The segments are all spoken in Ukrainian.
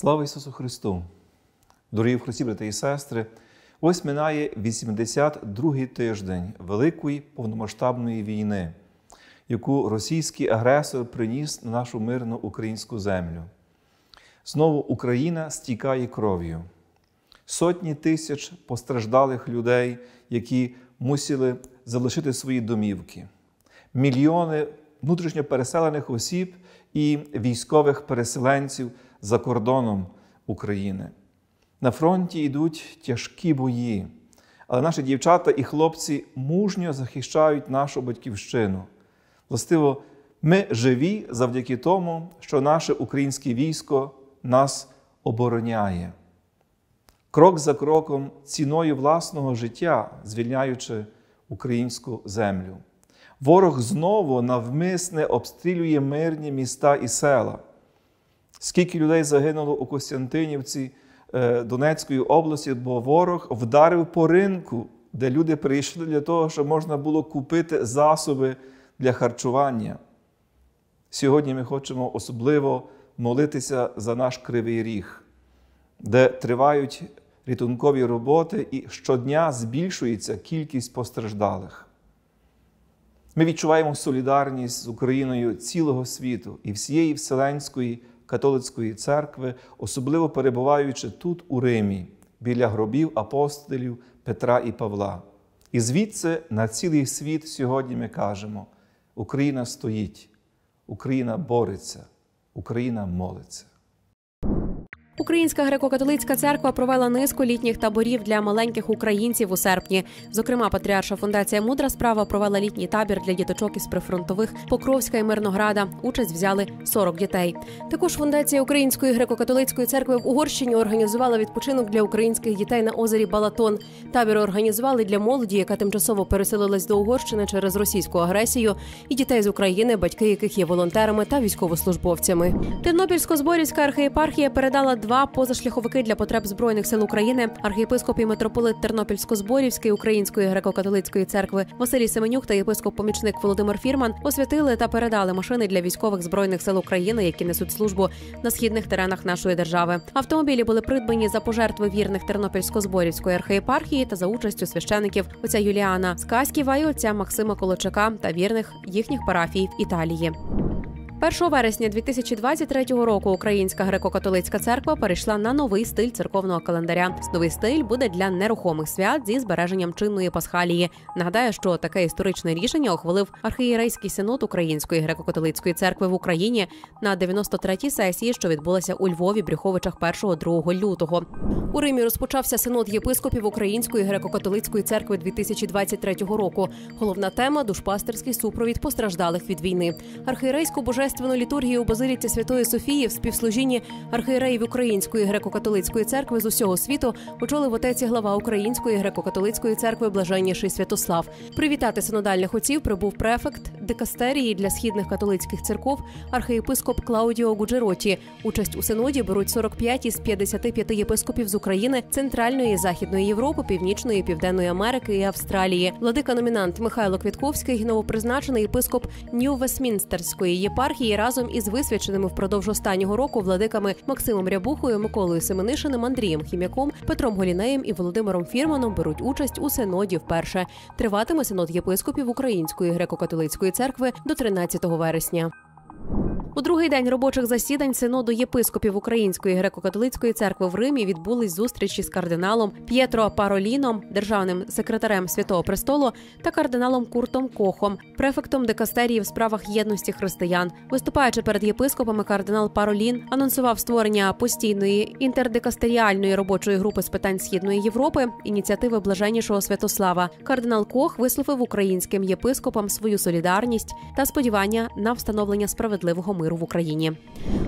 Слава Ісусу Христу! Дорогі в Христі, брати і сестри! Ось минає 82-й тиждень Великої повномасштабної війни, яку російський агресор приніс на нашу мирну українську землю. Знову Україна стікає кров'ю. Сотні тисяч постраждалих людей, які мусили залишити свої домівки. Мільйони внутрішньо переселених осіб і військових переселенців за кордоном України. На фронті йдуть тяжкі бої, але наші дівчата і хлопці мужньо захищають нашу батьківщину. Властиво, ми живі завдяки тому, що наше українське військо нас обороняє. Крок за кроком, ціною власного життя, звільняючи українську землю. Ворог знову навмисне обстрілює мирні міста і села. Скільки людей загинуло у Костянтинівці Донецької області, бо ворог вдарив по ринку, де люди прийшли для того, щоб можна було купити засоби для харчування. Сьогодні ми хочемо особливо молитися за наш Кривий Ріг, де тривають рятункові роботи і щодня збільшується кількість постраждалих. Ми відчуваємо солідарність з Україною цілого світу і всієї Вселенської Католицької Церкви, особливо перебуваючи тут, у Римі, біля гробів апостолів Петра і Павла. І звідси на цілий світ сьогодні ми кажемо: Україна стоїть, Україна бореться, Україна молиться. Українська Греко-Католицька Церква провела низку літніх таборів для маленьких українців у серпні. Зокрема, Патріарша фундація «Мудра справа» провела літній табір для діточок із прифронтових Покровська і Мирнограда. Участь взяли 40 дітей. Також фундація Української Греко-Католицької Церкви в Угорщині організувала відпочинок для українських дітей на озері Балатон. Табір організували для молоді, яка тимчасово переселилась до Угорщини через російську агресію, і дітей з України, батьки яких є волонтерами та військовослужбовцями. Тернопільсько-Зборівська архієпархія передала два позашляховики для потреб Збройних сил України. Архієпископ і митрополит Тернопільсько-Зборівської Української Греко-Католицької Церкви Василій Семенюк та єпископ-помічник Володимир Фірман освятили та передали машини для військових Збройних сил України, які несуть службу на східних теренах нашої держави. Автомобілі були придбані за пожертви вірних Тернопільсько-Зборівської архієпархії та за участю священиків отця Юліана Сказківа і отця Максима Колочака та вірних їхніх парафій Італії. 1 вересня 2023 року Українська Греко-Католицька Церква перейшла на новий стиль церковного календаря. Новий стиль буде для нерухомих свят зі збереженням чинної пасхалії. Нагадаю, що таке історичне рішення ухвалив архієрейський синод Української Греко-Католицької Церкви в Україні на 93-й сесії, що відбулася у Львові, Брюховичах 1-2 лютого. У Римі розпочався синод єпископів Української Греко-Католицької Церкви 2023 року. Головна тема – душпастерський супровід постраждалих від війни. Архієрейську божественну літургію у базиліці Святої Софії в співслужінні архієреїв Української Греко-Католицької Церкви з усього світу очолив отець і глава Української Греко-Католицької Церкви блаженніший Святослав. Привітати синодальних отців прибув префект дикастерії для східних католицьких церков архієпископ Клаудіо Гуджероті. Участь у синоді беруть 45 із 55 єпископів з України, Центральної і Західної Європи, Північної і Південної Америки і Австралії. Владика-номінант Михайло Квітковський, новопризначений єпископ Нью-Вестмінстерської єпархії, разом із висвяченими впродовж останнього року владиками Максимом Рябухою, Миколою Семенишиним, Андрієм Хім'яком, Петром Голінеєм і Володимиром Фірманом беруть участь у синоді вперше. Триватиме синод єпископів Української Греко-Католицької Церкви до 13 вересня. У другий день робочих засідань синоду єпископів Української Греко-Католицької Церкви в Римі відбулись зустрічі з кардиналом П'єтро Пароліном, державним секретарем Святого Престолу, та кардиналом Куртом Кохом, префектом дикастерії в справах єдності християн. Виступаючи перед єпископами, кардинал Паролін анонсував створення постійної інтердикастеріальної робочої групи з питань Східної Європи, ініціативи блаженнішого Святослава. Кардинал Кох висловив українським єпископам свою солідарність та сподівання на встановлення справедливого миру в Україні.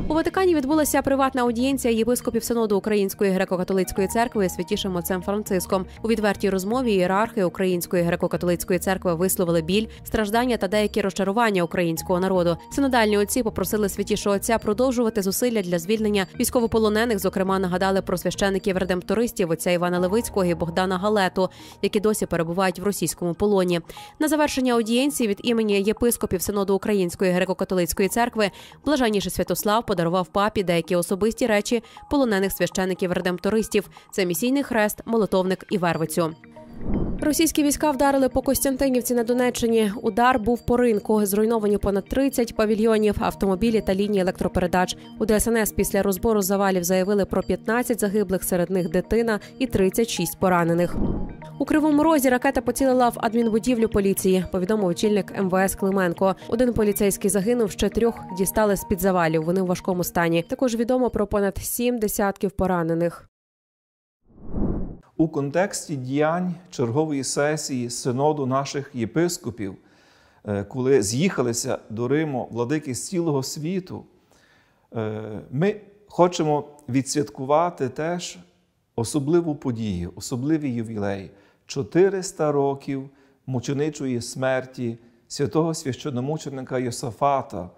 У Ватикані відбулася приватна аудієнція єпископів синоду Української Греко-Католицької Церкви з святішим отцем Франциском. У відвертій розмові ієрархи Української Греко-Католицької Церкви висловили біль, страждання та деякі розчарування українського народу. Синодальні отці попросили святішого отця продовжувати зусилля для звільнення військовополонених, зокрема нагадали про священиків-редемптористів отця Івана Левицького і Богдана Галету, які досі перебувають в російському полоні. На завершення аудієнції від імені єпископів синоду Української Греко-Католицької Церкви Блаженніший Святослав подарував папі деякі особисті речі полонених священиків-редемптористів – це місійний хрест, молитовник і вервицю. Російські війська вдарили по Костянтинівці на Донеччині. Удар був по ринку. Зруйновані понад 30 павільйонів, автомобілі та лінії електропередач. У ДСНС після розбору завалів заявили про 15 загиблих, серед них дитина, і 36 поранених. У Кривому Розі ракета поцілила в адмінбудівлю поліції, повідомив очільник МВС Клименко. Один поліцейський загинув, ще трьох дістали з-під завалів. Вони у важкому стані. Також відомо про понад 7 десятків поранених. У контексті діянь чергової сесії синоду наших єпископів, коли з'їхалися до Риму владики з цілого світу, ми хочемо відсвяткувати теж особливу подію, особливий ювілей – 400 років мученичої смерті святого священномученика Йосафата,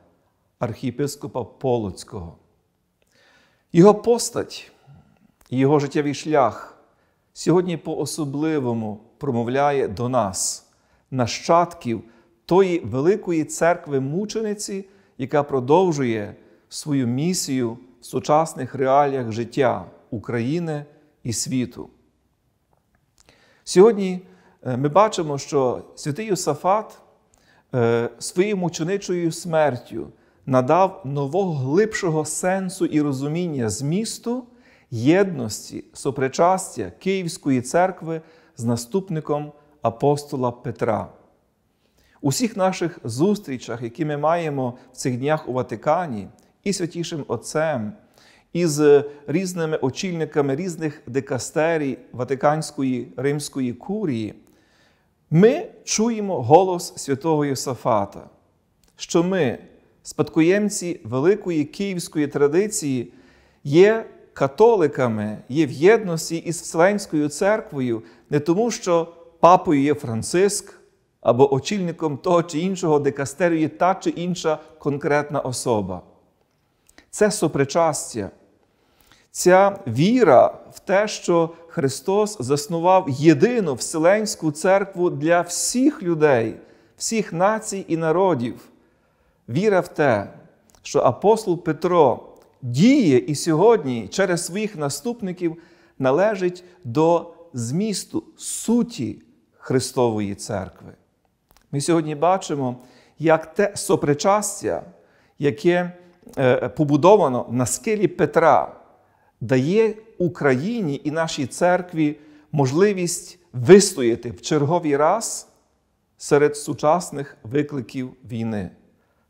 архієпископа Полоцького. Його постать і його життєвий шлях сьогодні по-особливому промовляє до нас, нащадків тої великої церкви-мучениці, яка продовжує свою місію в сучасних реаліях життя України і світу. Сьогодні ми бачимо, що святий Йосафат своєю мученичою смертю надав нового глибшого сенсу і розуміння змісту єдності, сопричастя Київської церкви з наступником апостола Петра. У всіх наших зустрічах, які ми маємо в цих днях у Ватикані, і Святішим Отцем, і з різними очільниками різних дикастерій Ватиканської Римської курії, ми чуємо голос святого Йосафата, що ми, спадкоємці великої київської традиції, є католиками, є в єдності із Вселенською церквою не тому, що папою є Францисък або очільником того чи іншого дикастерію є та чи інша конкретна особа. Це сопричастя, ця віра в те, що Христос заснував єдину Вселенську церкву для всіх людей, всіх націй і народів. Віра в те, що апостол Петро діє і сьогодні через своїх наступників належить до змісту, суті Христової церкви. Ми сьогодні бачимо, як те сопричастя, яке побудовано на скелі Петра, дає Україні і нашій церкві можливість вистояти в черговий раз серед сучасних викликів війни.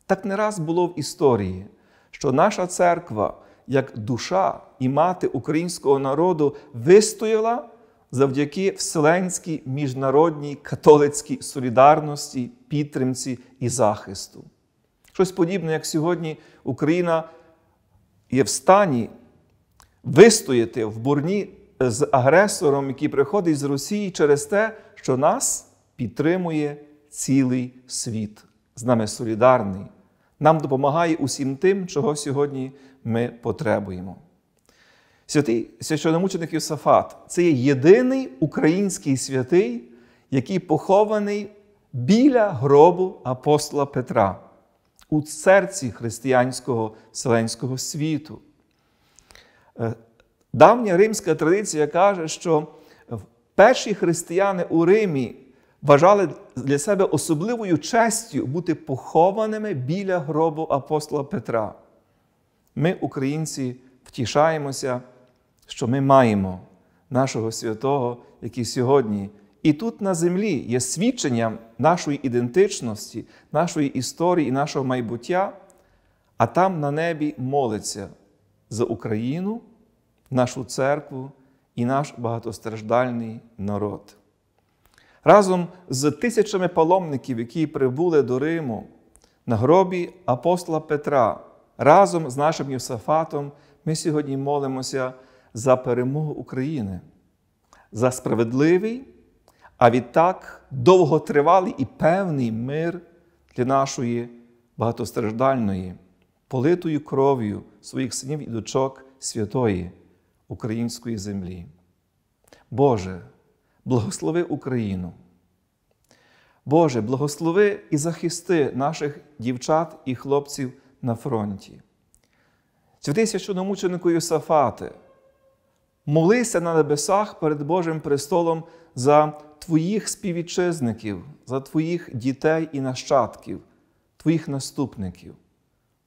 Так не раз було в історії, що наша церква, як душа і мати українського народу, вистояла завдяки вселенській міжнародній католицькій солідарності, підтримці і захисту. Щось подібне, як сьогодні Україна є в стані вистояти в боротьбі з агресором, який приходить з Росії, через те, що нас підтримує цілий світ, з нами солідарний. Нам допомагає усім тим, чого сьогодні ми потребуємо. Святий священномученик Йосафат – це є єдиний український святий, який похований біля гробу апостола Петра, у серці християнського вселенського світу. Давня римська традиція каже, що перші християни у Римі вважали для себе особливою честю бути похованими біля гробу апостола Петра. Ми, українці, втішаємося, що ми маємо нашого святого, який сьогодні і тут на землі є свідченням нашої ідентичності, нашої історії і нашого майбуття, а там на небі молиться за Україну, нашу церкву і наш багатостраждальний народ. Разом з тисячами паломників, які прибули до Риму, на гробі апостола Петра, разом з нашим Йосафатом, ми сьогодні молимося за перемогу України, за справедливий, а відтак довготривалий і певний мир для нашої багатостраждальної, политою кров'ю своїх синів і дочок святої української землі. Боже, благослови Україну. Боже, благослови і захисти наших дівчат і хлопців на фронті. Святий священномученику Йосафате, молися на небесах перед Божим престолом за твоїх співвітчизників, за твоїх дітей і нащадків, твоїх наступників.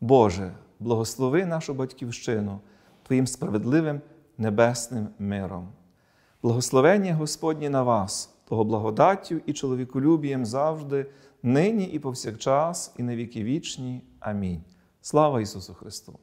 Боже, благослови нашу Батьківщину твоїм справедливим небесним миром. Благословення Господнє на вас, того благодаттю і чоловіколюбієм завжди, нині і повсякчас, і на віки вічні. Амінь. Слава Ісусу Христу!